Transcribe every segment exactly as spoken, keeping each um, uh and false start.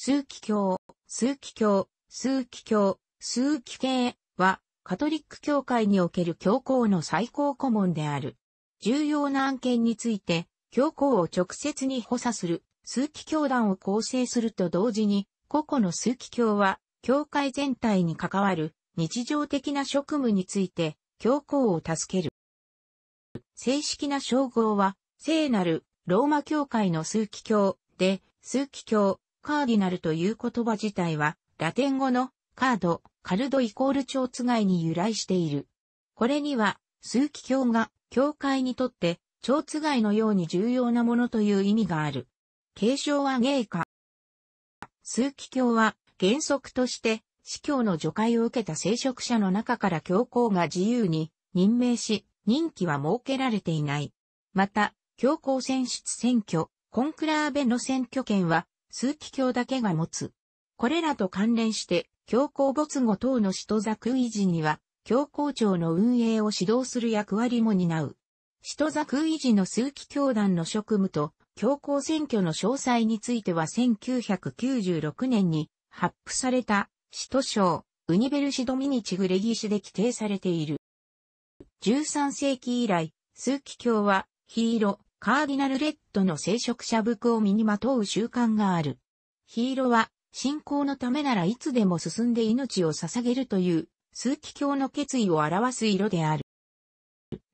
枢機卿、枢機卿、枢機卿、枢機卿は、カトリック教会における教皇の最高顧問である。重要な案件について、教皇を直接に補佐する、枢機卿団を構成すると同時に、個々の枢機卿は、教会全体に関わる、日常的な職務について、教皇を助ける。正式な称号は、聖なる、ローマ教会の枢機卿で、枢機卿、カーディナルという言葉自体は、ラテン語の、カード、カルドイコール蝶番に由来している。これには、枢機卿が、教会にとって、蝶番のように重要なものという意味がある。継承は芸家。枢機卿は、原則として、司教の除外を受けた聖職者の中から教皇が自由に任命し、任期は設けられていない。また、教皇選出選挙、コンクラーベの選挙権は、枢機卿だけが持つ。これらと関連して、教皇没後等の使徒作維持には、教皇庁の運営を指導する役割も担う。使徒作維持の枢機卿団の職務と、教皇選挙の詳細についてはせんきゅうひゃくきゅうじゅうろくねんに発布された、使徒章、ウニベルシ・ドミニチ・グレギシで規定されている。じゅうさんせいき以来、枢機卿は、ヒーロ、カーディナルレッドの聖職者服を身にまとう習慣がある。ヒーロは、信仰のためならいつでも進んで命を捧げるという、枢機卿の決意を表す色である。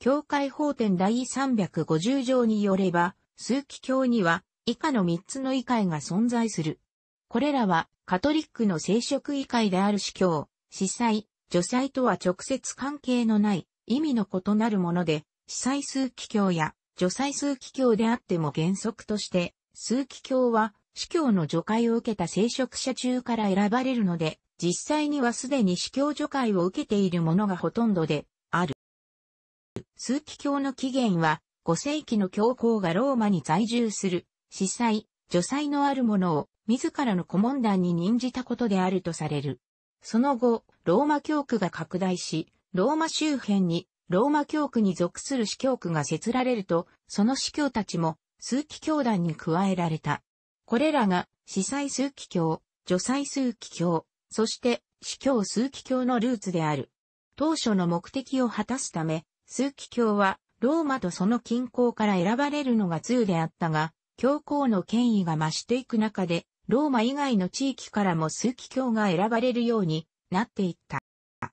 教会法典第さんびゃくごじゅうじょうによれば、枢機卿には、以下のみっつの位階が存在する。これらは、カトリックの聖職位階である司教、司祭、助祭とは直接関係のない、意味の異なるもので、司祭枢機卿や、助祭枢機卿であっても原則として、枢機卿は、司教の除外を受けた聖職者中から選ばれるので、実際にはすでに司教除外を受けているものがほとんどで、ある。枢機卿の起源は、ごせいきの教皇がローマに在住する、司祭、助祭のあるものを、自らの顧問団に任じたことであるとされる。その後、ローマ教区が拡大し、ローマ周辺に、ローマ教区に属する司教区が設られると、その司教たちも、枢機卿団に加えられた。これらが、司祭枢機卿、助祭枢機卿、そして、司教枢機卿のルーツである。当初の目的を果たすため、枢機卿は、ローマとその近郊から選ばれるのが通であったが、教皇の権威が増していく中で、ローマ以外の地域からも枢機卿が選ばれるようになっていった。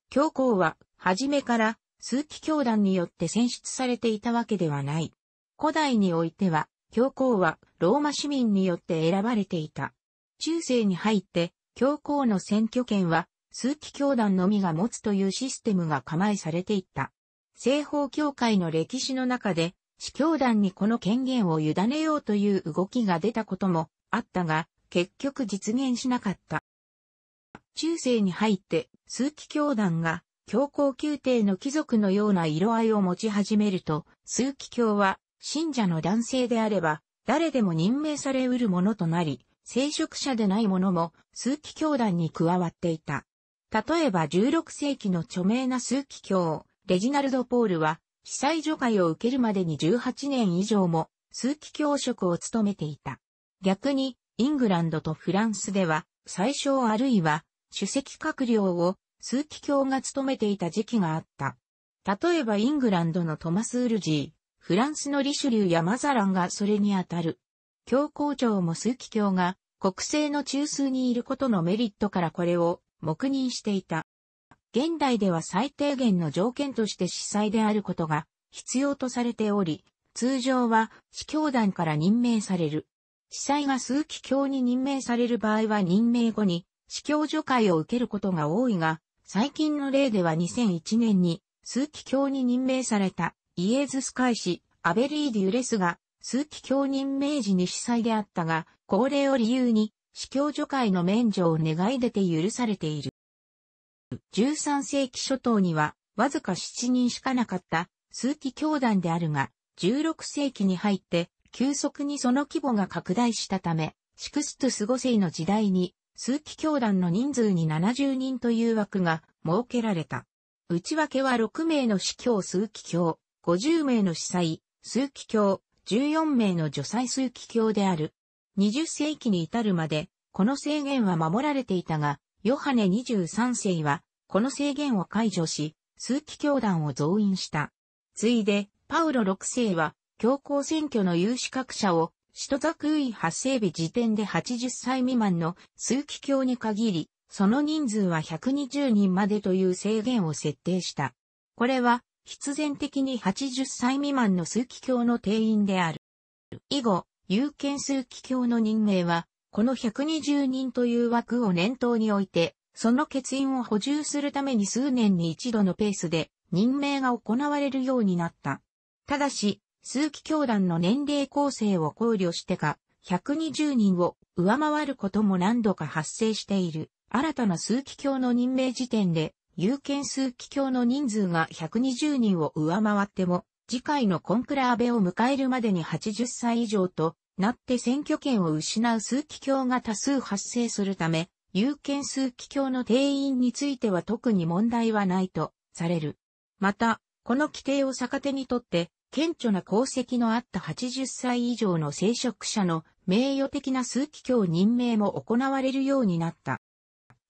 教皇は、はじめから、枢機卿団によって選出されていたわけではない。古代においては、教皇は、ローマ市民によって選ばれていた。中世に入って、教皇の選挙権は、枢機卿団のみが持つというシステムが構えされていった。正法教会の歴史の中で、司教団にこの権限を委ねようという動きが出たこともあったが、結局実現しなかった。中世に入って、枢機卿団が、教皇宮廷の貴族のような色合いを持ち始めると、枢機卿は、信者の男性であれば、誰でも任命されうるものとなり、聖職者でない者も、枢機卿団に加わっていた。例えばじゅうろくせいきの著名な枢機卿、レジナルド・ポールは、司祭除外を受けるまでにじゅうはちねん以上も、枢機卿職を務めていた。逆に、イングランドとフランスでは、宰相あるいは、主席閣僚を、枢機卿が務めていた時期があった。例えばイングランドのトマス・ウルジー、フランスのリシュリューやマザランがそれにあたる。教皇庁も枢機卿が、国政の中枢にいることのメリットからこれを、黙認していた。現代では最低限の条件として司祭であることが、必要とされており、通常は、司教団から任命される。司祭が枢機卿に任命される場合は任命後に司教除外を受けることが多いが、最近の例ではにせんいちねんに枢機卿に任命されたイエズス会士アベリー・デュレスが枢機卿任命時に司祭であったが、これを理由に司教除外の免除を願い出て許されている。じゅうさんせいき初頭にはわずかしちにんしかなかった枢機卿団であるが、じゅうろくせいきに入って急速にその規模が拡大したため、シクストゥスごせいの時代に、枢機卿団の人数にななじゅうにんという枠が設けられた。内訳はろくめいの司教枢機卿、ごじゅうめいの司祭、枢機卿、じゅうよんめいの助祭枢機卿である。にじゅっせいきに至るまで、この制限は守られていたが、ヨハネにじゅうさんせいは、この制限を解除し、枢機教団を増員した。次いで、パウロろくせいは、教皇選挙の有資格者を、使徒ザクーイはっせいび時点ではちじゅっさいみまんの枢機卿に限り、その人数はひゃくにじゅうにんまでという制限を設定した。これは、必然的にはちじゅっさいみまんの枢機卿の定員である。以後、有権枢機卿の任命は、このひゃくにじゅうにんという枠を念頭において、その欠員を補充するために数年に一度のペースで任命が行われるようになった。ただし、枢機教団の年齢構成を考慮してか、ひゃくにじゅうにんを上回ることも何度か発生している。新たな枢機卿の任命時点で、有権枢機卿の人数がひゃくにじゅうにんを上回っても、次回のコンクラーベを迎えるまでにはちじゅっさいいじょうとなって選挙権を失う枢機卿が多数発生するため、有権枢機卿の定員については特に問題はないとされる。また、この規定を逆手にとって、顕著な功績のあったはちじゅっさいいじょうの聖職者の名誉的な枢機卿任命も行われるようになった。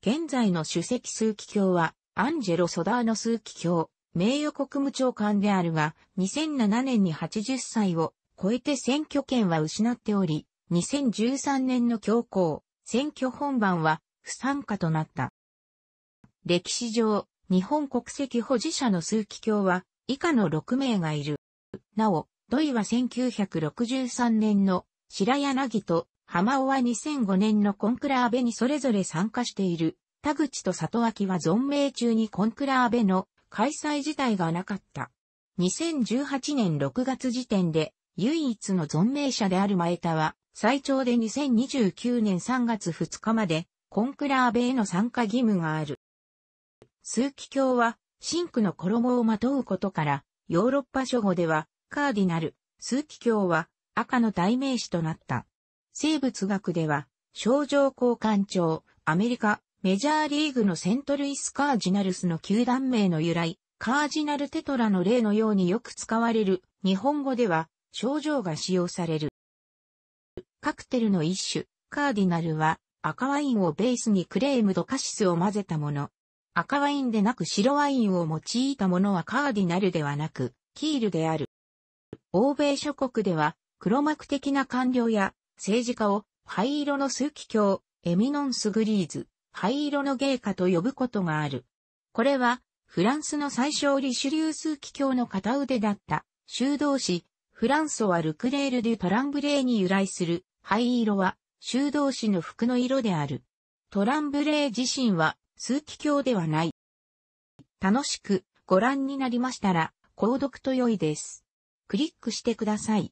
現在の主席枢機卿は、アンジェロ・ソダーノ枢機卿。名誉国務長官であるが、にせんななねんにはちじゅっさいを超えて選挙権は失っており、にせんじゅうさんねんの教皇、選挙本番は不参加となった。歴史上、日本国籍保持者の枢機卿は以下のろくめいがいる。なお、土井はせんきゅうひゃくろくじゅうさんねんの白柳と浜尾はにせんごねんのコンクラーベにそれぞれ参加している。田口と里脇は存命中にコンクラーベの開催自体がなかった。にせんじゅうはちねんろくがつ時点で唯一の存命者である前田は最長でにせんにじゅうきゅうねんさんがつふつかまでコンクラーベへの参加義務がある。枢機卿は神父の衣をまとうことからヨーロッパ諸語ではカーディナル、枢機卿は赤の代名詞となった。生物学では賞状交換帳、アメリカ、メジャーリーグのセントルイスカージナルスの球団名の由来、カージナルテトラの例のようによく使われる、日本語では、賞状が使用される。カクテルの一種、カーディナルは、赤ワインをベースにクレームとカシスを混ぜたもの。赤ワインでなく白ワインを用いたものはカーディナルではなく、キールである。欧米諸国では、黒幕的な官僚や、政治家を、灰色の枢機卿、エミノンスグリーズ。灰色の芸家と呼ぶことがある。これは、フランスの最小リシュリュー枢機卿の片腕だった、修道士、フランソワ・ルクレール・デュ・トランブレーに由来する、灰色は、修道士の服の色である。トランブレー自身は、枢機卿ではない。楽しくご覧になりましたら、購読と良いです。クリックしてください。